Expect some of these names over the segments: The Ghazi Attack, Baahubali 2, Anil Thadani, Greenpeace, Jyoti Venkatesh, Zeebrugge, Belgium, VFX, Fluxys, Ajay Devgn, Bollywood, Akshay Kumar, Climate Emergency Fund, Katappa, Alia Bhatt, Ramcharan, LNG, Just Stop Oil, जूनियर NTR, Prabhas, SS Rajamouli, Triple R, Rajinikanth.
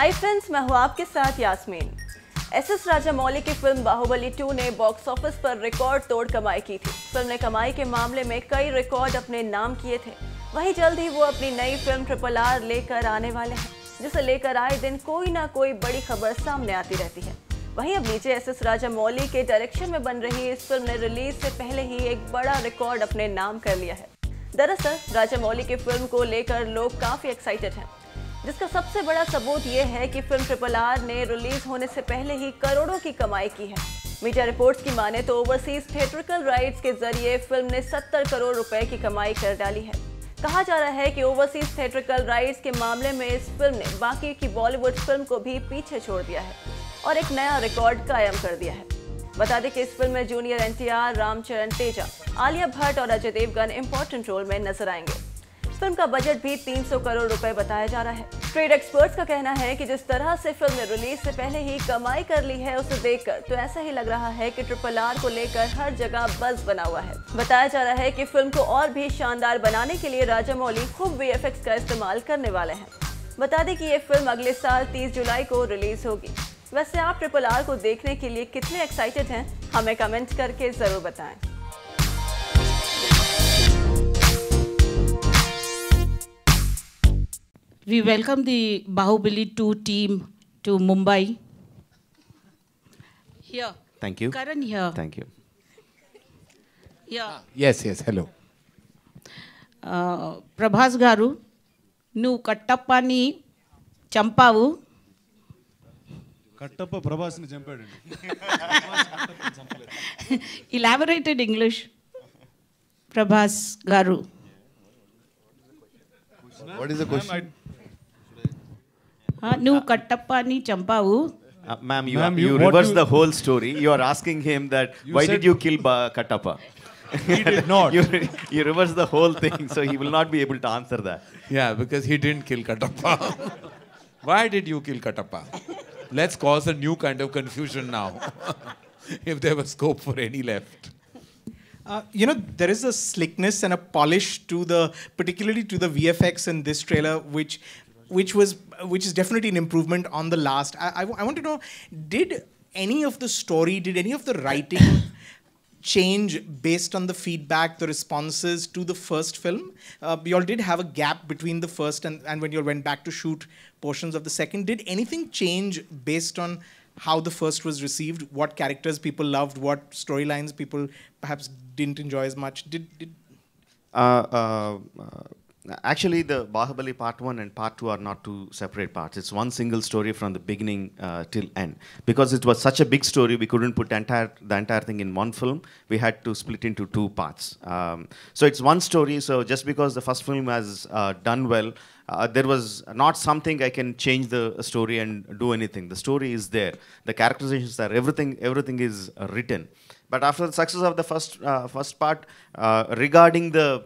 आई friends, मैं हूँ आपके साथ यास्मीन। एसएस राजामौली की फिल्म बाहुबली 2 ने बॉक्स ऑफिस पर रिकॉर्ड तोड़ कमाई की थी। फिल्म ने कमाई के मामले में कई रिकॉर्ड अपने नाम किए थे। वहीं जल्द ही वो अपनी नई फिल्म ट्रिपल आर लेकर आने वाले हैं, जिसे लेकर आए दिन कोई ना कोई बड़ी खबर सामने आती रहती है। वहीं अब नीचे एसएस राजामौली के डायरेक्शन में बन रही इस फिल्म ने रिलीज से पहले ही एक बड़ा रिकॉर्ड अपने नाम कर लिया है। दरअसल राजामौली की फिल्म को लेकर लोग काफ़ी एक्साइटेड हैं, जिसका सबसे बड़ा सबूत यह है कि फिल्म ट्रिपल आर ने रिलीज होने से पहले ही करोड़ों की कमाई की है। मीडिया रिपोर्ट्स की माने तो ओवरसीज थिएट्रिकल राइट्स के जरिए फिल्म ने 70 करोड़ रुपए की कमाई कर डाली है। कहा जा रहा है कि ओवरसीज थिएट्रिकल राइट्स के मामले में इस फिल्म ने बाकी की बॉलीवुड फिल्म को भी पीछे छोड़ दिया है और एक नया रिकॉर्ड कायम कर दिया है। बता दें कि इस फिल्म में जूनियर NTR, रामचरण तेजा, आलिया भट्ट और अजय देवगन इंपॉर्टेंट रोल में नजर आएंगे। फिल्म का बजट भी 300 करोड़ रुपए बताया जा रहा है। ट्रेड एक्सपर्ट्स का कहना है कि जिस तरह से फिल्म ने रिलीज से पहले ही कमाई कर ली है, उसे देखकर तो ऐसा ही लग रहा है कि ट्रिपल आर को लेकर हर जगह बज़ बना हुआ है। बताया जा रहा है कि फिल्म को और भी शानदार बनाने के लिए राजामौली खूब VFX का इस्तेमाल करने वाले हैं। बता दें कि ये फिल्म अगले साल 30 जुलाई को रिलीज होगी। वैसे आप ट्रिपल आर को देखने के लिए कितने एक्साइटेड हैं, हमें कमेंट करके जरूर बताएं। We welcome the Baahubali 2 team to Mumbai. Here. Thank you. Karan here. Thank you. Yeah. Yes, yes, hello. Prabhas garu, nu Katappa ni champavu. Katappa Prabhas ni champadu. Elaborated English. Prabhas garu. What is the question? No, Katappa ni Champavu. Ma'am, you reverse the whole story. You are asking him that, why did you kill Katappa? He did not. You reverse the whole thing, so he will not be able to answer that. Yeah, because he didn't kill Katappa. Why did you kill Katappa? Let's cause a new kind of confusion now, if there was scope for any left. You know, there is a slickness and a polish to the, particularly to the VFX in this trailer, which is definitely an improvement on the last. I want to know, did any of the story, did any of the writing change based on the feedback, the responses to the first film? You all did have a gap between the first and when you all went back to shoot portions of the second. Did anything change based on how the first was received, what characters people loved, what storylines people perhaps didn't enjoy as much? Actually, the Baahubali Part 1 and Part 2 are not two separate parts. It's one single story from the beginning till end. Because it was such a big story, we couldn't put the entire thing in one film. We had to split into two parts. So it's one story. So just because the first film has done well, there was not something I can change the story and do anything. The story is there. The characterizations are everything is written. But after the success of the first part, regarding the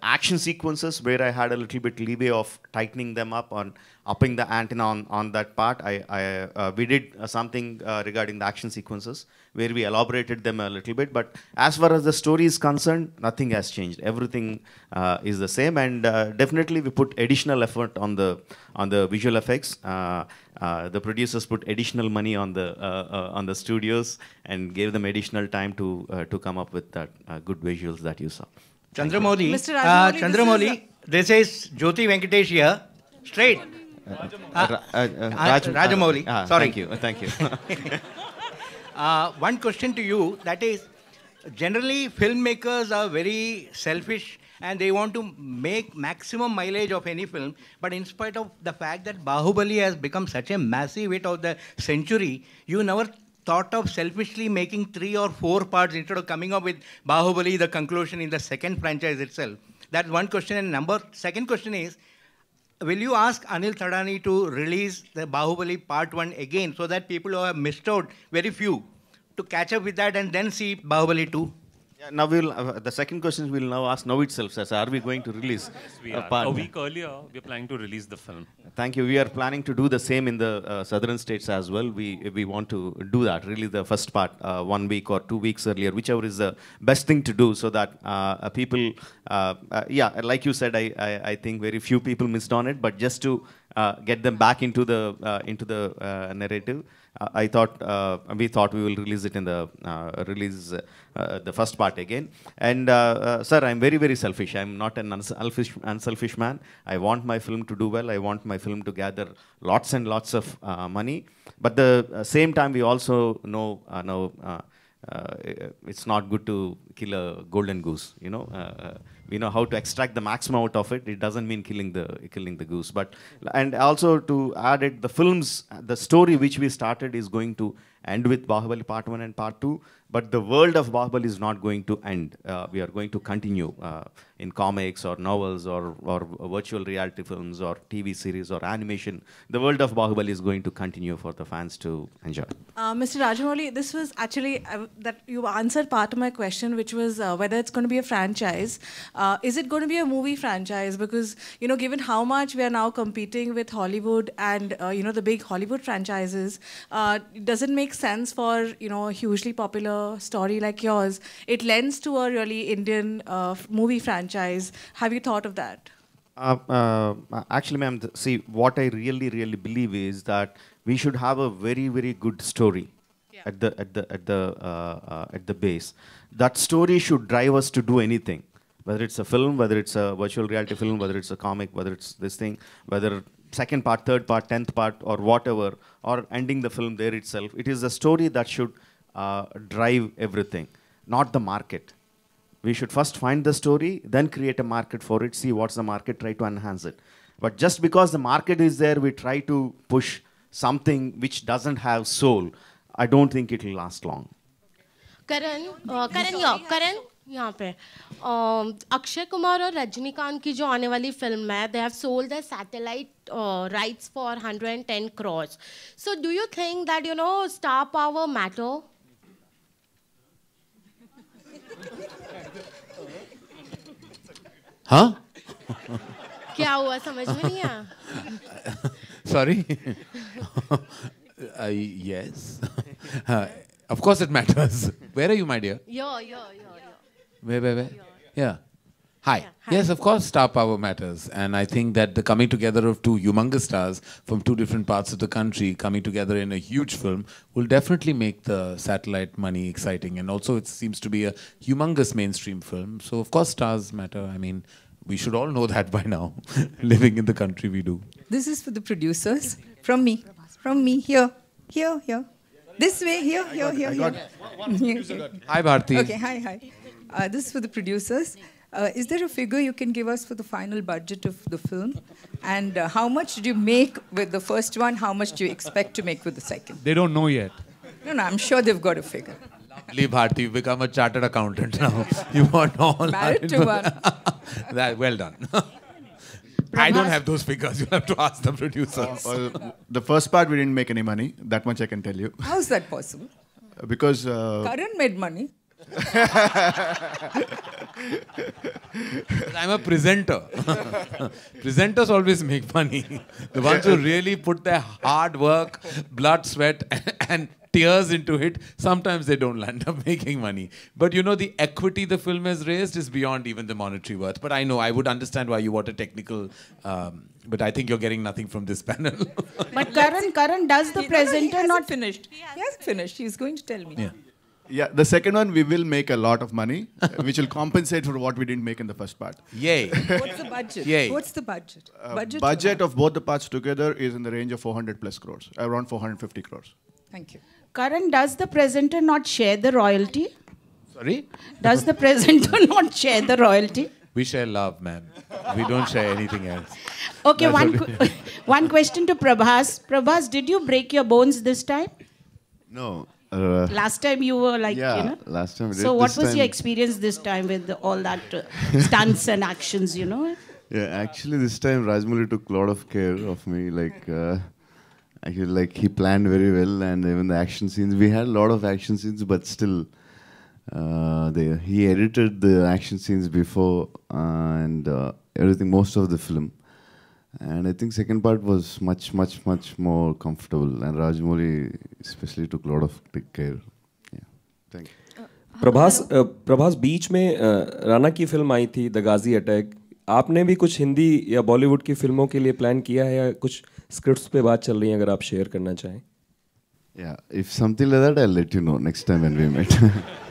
action sequences, where I had a little bit leeway of tightening them up on upping the antenna on that part, we did something regarding the action sequences where we elaborated them a little bit. But as far as the story is concerned, nothing has changed. Everything is the same, and definitely we put additional effort on the visual effects. The producers put additional money on the studios and gave them additional time to come up with that good visuals that you saw. Chandramouli, Mr. Chandramouli, this is Jyoti Venkatesh here, straight. Rajamouli, sorry. Thank you. One question to you, that is, generally filmmakers are very selfish and they want to make maximum mileage of any film, but in spite of the fact that Baahubali has become such a massive hit of the century, you never thought of selfishly making 3 or 4 parts instead of coming up with Baahubali, the conclusion in the second franchise itself. That's one question. And second question is, will you ask Anil Thadani to release the Baahubali Part 1 again so that people who have missed out, very few, to catch up with that and then see Baahubali 2? Yeah, now we'll, the second question we'll now ask now itself, sir. Are we going to release? Yes, we are. A week earlier, we're planning to release the film. Thank you. We are planning to do the same in the southern states as well. We want to do that, release the first part 1 week or 2 weeks earlier, whichever is the best thing to do, so that people, yeah, like you said, I think very few people missed on it, but just to get them back into the narrative. I thought we will release it in the the first part again. And sir, I'm very, very selfish. I'm not an unselfish man. I want my film to do well. I want my film to gather lots and lots of money. But the same time, we also know it's not good to kill a golden goose. You know, we know how to extract the maximum out of it. It doesn't mean killing the goose. But and also to add it, the films, the story which we started is going to end with Baahubali Part 1 and Part 2. But the world of Baahubali is not going to end. We are going to continue in comics or novels or virtual reality films or TV series or animation. The world of Baahubali is going to continue for the fans to enjoy. Mr. Rajamouli, this was actually, that you answered part of my question, which was whether it's going to be a franchise. Is it going to be a movie franchise? Because, you know, given how much we are now competing with Hollywood and, you know, the big Hollywood franchises, does it make sense for, you know, hugely popular story like yours? It lends to a really Indian movie franchise. Have you thought of that? Actually, ma'am, see, what I really believe is that we should have a very, very good story at the base. That story should drive us to do anything, whether it's a film, whether it's a virtual reality film, whether it's a comic, whether it's this thing, whether second part, third part, 10th part, or whatever, or ending the film there itself. It is a story that should drive everything, not the market. We should first find the story, then create a market for it, see what's the market, try to enhance it. But just because the market is there, we try to push something which doesn't have soul. I don't think it will last long. Karan, यहाँ पे अक्षय कुमार और रजनीकांत की जो आने वाली film है, they have sold their satellite rights for 110 crores. So do you think that, you know, star power matter? हाँ? क्या हुआ, समझ में नहीं आया? Sorry. Yes. Of course it matters. Where are you, my dear? Where? Yeah. Hi. Yes, of course, star power matters. And I think that the coming together of two humongous stars from two different parts of the country coming together in a huge film will definitely make the satellite money exciting. And also, it seems to be a humongous mainstream film. So, of course, stars matter. I mean, we should all know that by now. Living in the country, we do. This is for the producers. From me. Here. This way, here. Hi, Bharti. Okay, hi. This is for the producers. Is there a figure you can give us for the final budget of the film? And how much did you make with the first one? How much do you expect to make with the second? They don't know yet. No, I'm sure they've got a figure. Lovely, Bharti. You've become a chartered accountant now. You want all... Married to one. That, well done. I don't have those figures. You'll have to ask the producers. The first part, we didn't make any money. That much I can tell you. How is that possible? Because... Karan made money. I'm a presenter. Presenters always make money. The ones who really put their hard work, blood, sweat and tears into it, sometimes they don't end up making money. But you know, the equity the film has raised is beyond even the monetary worth. But I know, I would understand why you want a technical... but I think you're getting nothing from this panel. But Karan, does the presenter not finished? He has finished. He's going to tell me. Yeah, the second one, we will make a lot of money, which will compensate for what we didn't make in the first part. Yay. What's the budget? Yay. What's the budget? Budget of both the parts together is in the range of 400 plus crores, around 450 crores. Thank you. Karan, does the presenter not share the royalty? Sorry? Does the presenter not share the royalty? We share love, man. We don't share anything else. Okay, one question to Prabhas. Prabhas, did you break your bones this time? No. Last time you were like, last time. So what was your experience this time with all that stunts and actions, you know? Yeah, actually this time Rajamouli took a lot of care of me. Like, he planned very well, and even the action scenes, we had a lot of action scenes, but still, he edited the action scenes before and everything, most of the film. And I think second part was much more comfortable, and Rajamouli especially took a lot of big care. Yeah, thank you. Prabhas, बीच में राणा की film आई थी, The Ghazi Attack. आपने भी कुछ हिंदी या बॉलीवुड की फिल्मों के लिए प्लान किया है या कुछ स्क्रिप्ट्स पे बात चल रही है, अगर आप शेयर करना चाहें? Yeah, if something like that, I'll let you know next time when we meet.